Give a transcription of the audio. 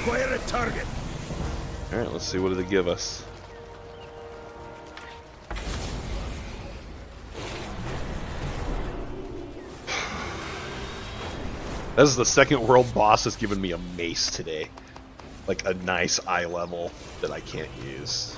Acquire a target. All right, let's see what it'll give us. This is the second world boss that's given me a mace today. Like a nice eye level that I can't use.